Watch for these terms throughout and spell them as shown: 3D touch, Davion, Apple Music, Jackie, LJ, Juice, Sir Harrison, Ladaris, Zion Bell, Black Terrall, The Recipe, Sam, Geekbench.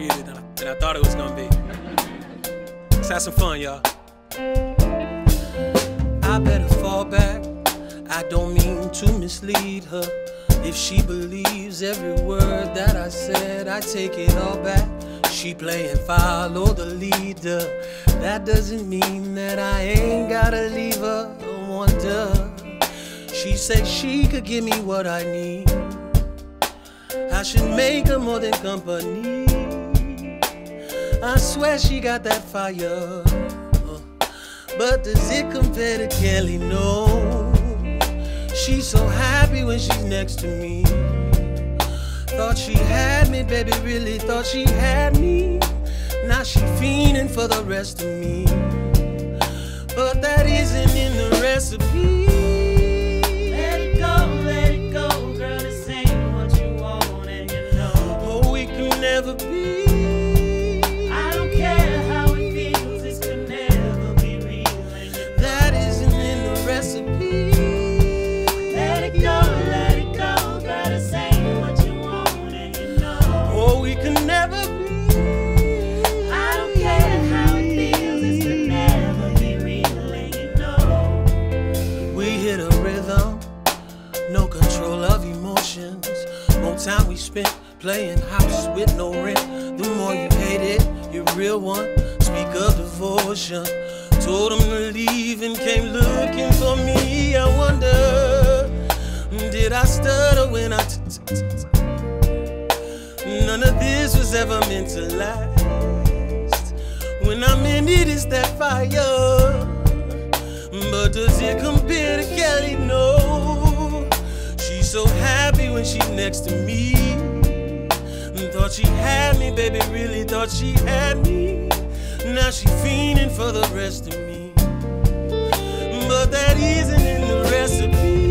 dirtier than I thought it was gonna be. Let's have some fun, y'all. I better fall back. I don't mean to mislead her. If she believes every word that I said, I take it all back. She playing follow the leader. That doesn't mean that I ain't gotta leave her a wonder. She said she could give me what I need. I should make her more than company. I swear she got that fire, but does it compare to Kelly? No. She's so happy when she's next to me. Thought she had me, baby, really thought she had me. Now she fiending for the rest of me, but that isn't in the recipe. Never be. I don't care how it feels, this could never be real. And that isn't in the recipe. Let it go, gotta say what you want and you know. Oh, we could never be. I don't care how it feels, this could never be real and you know. We hit a rhythm, no control of emotions. More time we spent playing house with no rent. The more you hate it, your real one. Speak of devotion. Told him to leave and came looking for me. I wonder, did I stutter when I none of this was ever meant to last. When I'm in it, it's that fire, but does it compare to Kelly? No. She's so happy when she's next to me. Thought she had me, baby, really thought she had me. Now she fiending for the rest of me, but that isn't in the recipe.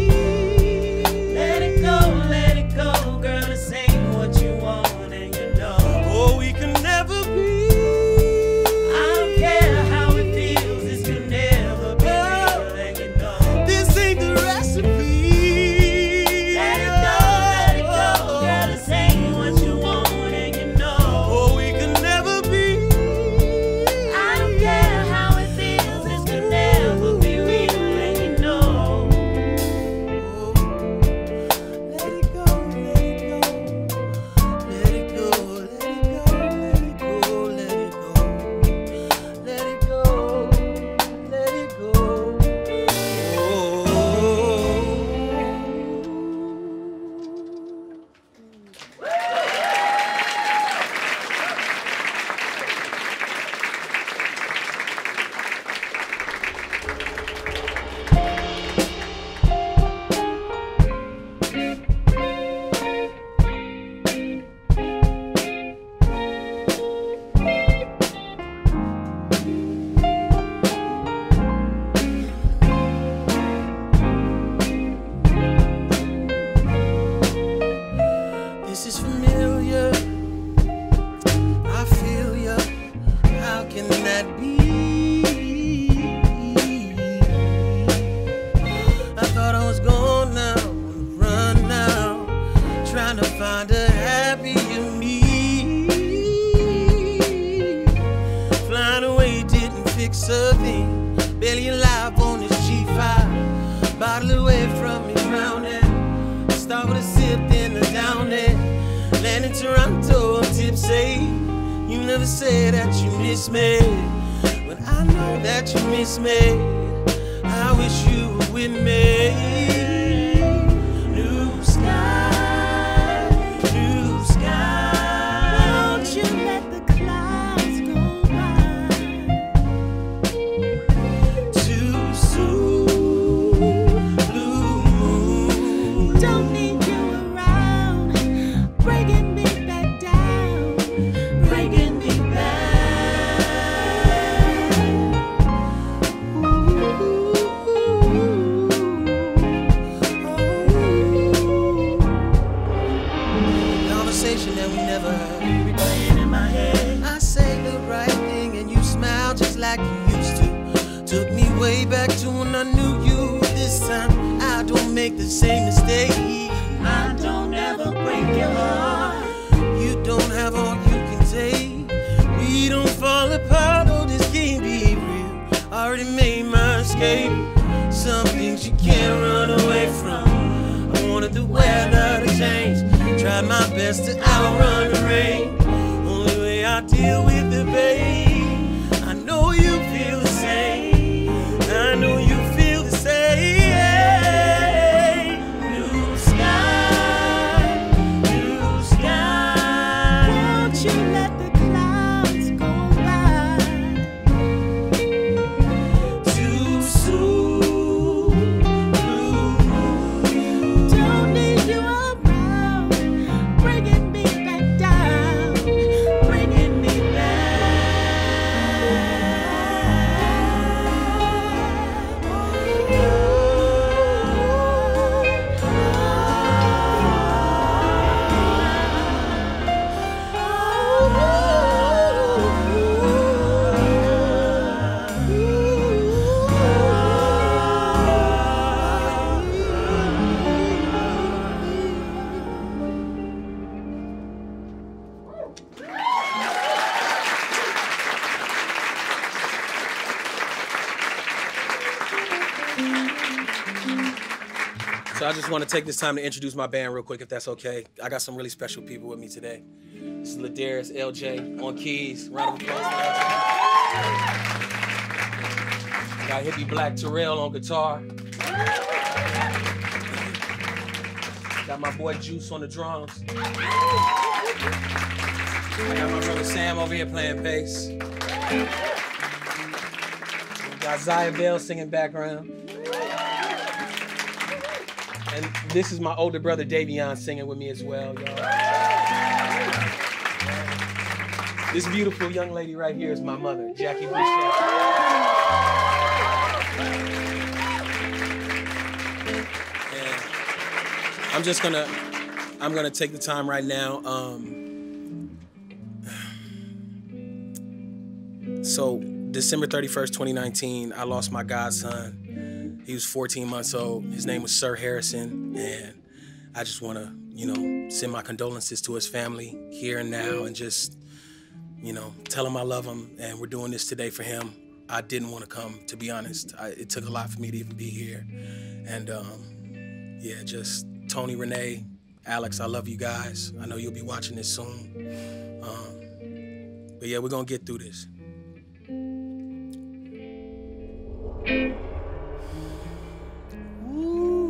Let it go, girl, this ain't what you want and you know. Oh, we can never be. I don't care how it feels, this could never be real and you know. This ain't the recipe. Let it go, girl, this ain't what you want. Take. escape. Some things you can't run away from. I wanted the weather to change. Tried my best to outrun the rain. Only way I deal with it, babe. I know you feel the same. I know you feel the same. I just want to take this time to introduce my band real quick, if that's okay. I got some really special people with me today. This is Ladaris, LJ on keys. Round of applause. Got hippie Black Terrall on guitar. Got my boy Juice on the drums. I got my brother Sam over here playing bass. Got Zion Bell singing background. And this is my older brother, Davion, singing with me as well, y'all. This beautiful young lady right here is my mother, Jackie. And I'm gonna take the time right now. So December 31st, 2019, I lost my godson. He was 14 months old. His name was Sir Harrison, and I just want to, send my condolences to his family here and now, and just, tell him I love him, and we're doing this today for him. I didn't want to come, to be honest. It took a lot for me to even be here, and yeah, just Tony, Renee, Alex, I love you guys. I know you'll be watching this soon, but yeah, we're gonna get through this. Ooh.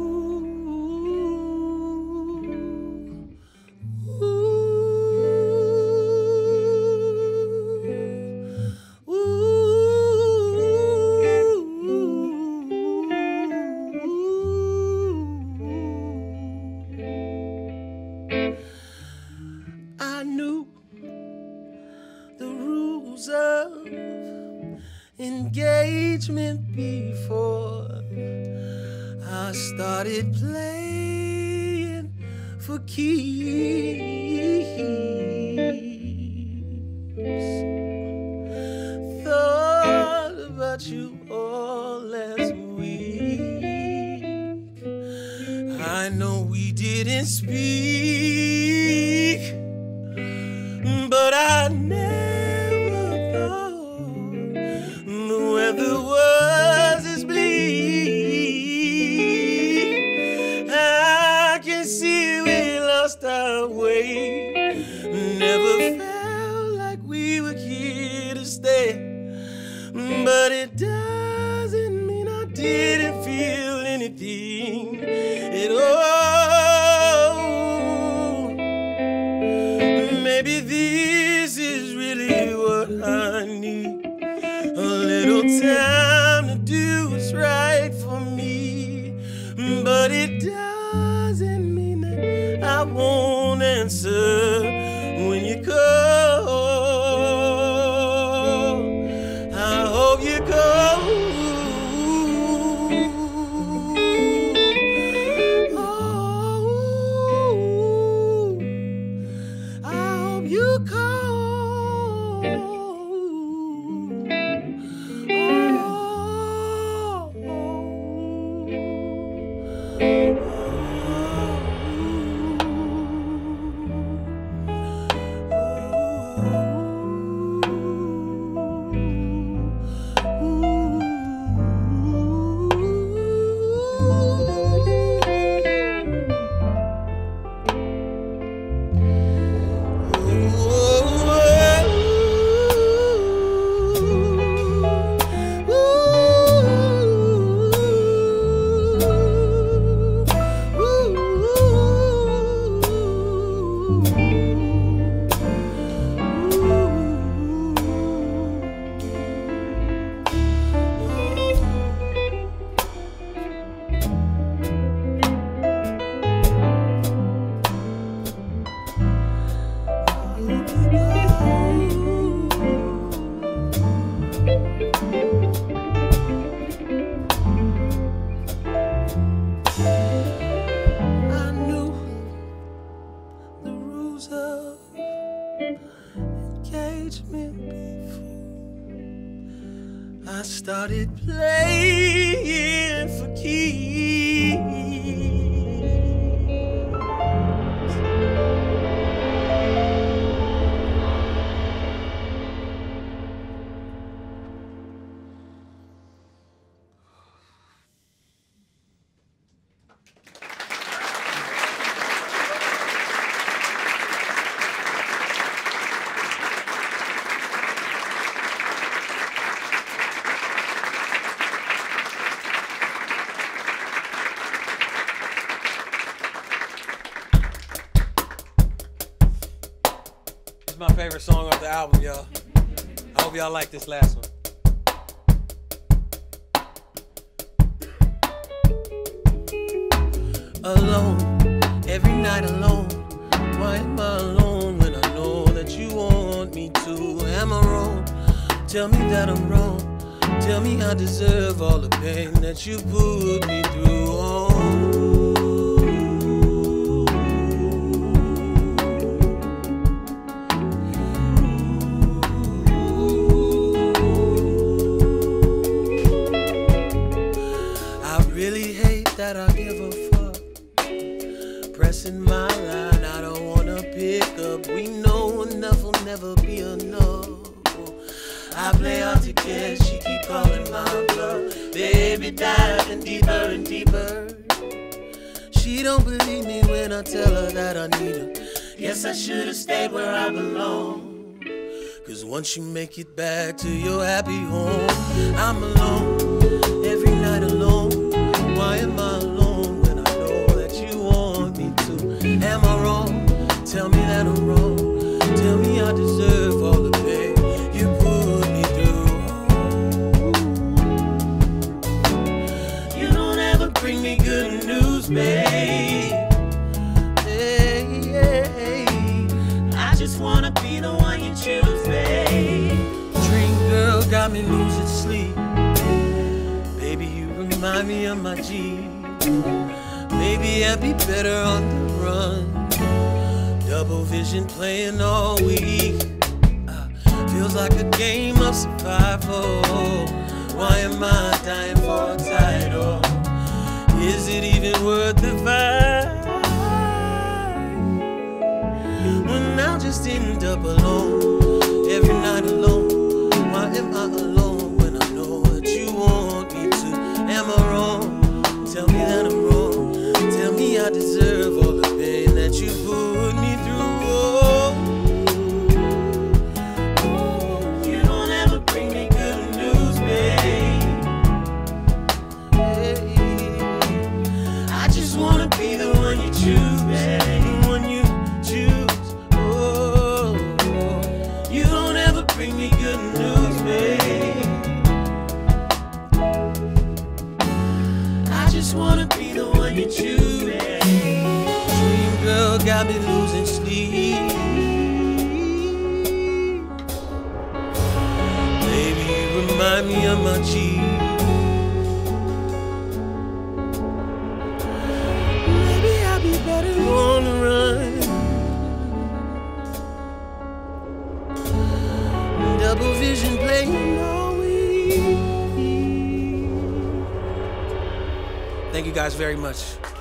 I started playing for keys. My favorite song off the album, y'all. I hope y'all like this last one. Alone, every night alone. Why am I alone when I know that you want me to? Am I wrong? Tell me that I'm wrong. Tell me I deserve all the pain that you put me through. Oh. In my line, I don't wanna pick up. We know enough will never be enough. I play out to catch, she keep calling my bluff. Baby, diving deeper and deeper. She don't believe me when I tell her that I need her. Guess I should've stayed where I belong. Cause once you make it back to your happy home, I'm alone, every night alone. Why am I alone? Am I wrong? Tell me that I'm wrong. Tell me I deserve all the pain you put me through. You don't ever bring me good news, babe. I just wanna be the one you choose, babe. Dream girl got me losing sleep. Baby, you remind me of my G. Maybe I'd be better on the run. Double vision playing all week. Feels like a game of survival. Why am I dying for a title? Is it even worth the fight? When I just end up alone, every night alone. Why am I alone when I know that you want me to? Am I wrong? Tell me that I'm wrong. Tell me I deserve all the pain that you put me through. Oh, you don't ever bring me good news, babe. Hey, I just wanna be the one you choose, babe. The one you choose. Oh, you don't ever bring me good news, babe. I just wanna be the one you choose. Got me losing sleep. Baby, you remind me of my G. Maybe I'll be better on the run. Double vision playing all week. Thank you guys very much.